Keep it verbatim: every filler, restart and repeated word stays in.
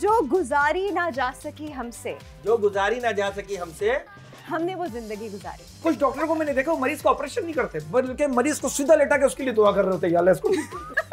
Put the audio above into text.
जो गुजारी ना जा सकी हमसे जो गुजारी ना जा सकी हमसे हमने वो जिंदगी गुजारी। कुछ डॉक्टर को मैंने देखा वो मरीज को ऑपरेशन नहीं करते बल्कि मरीज को सीधा लेटा के उसके लिए दुआ कर रहे होते हैं, अल्लाह इसको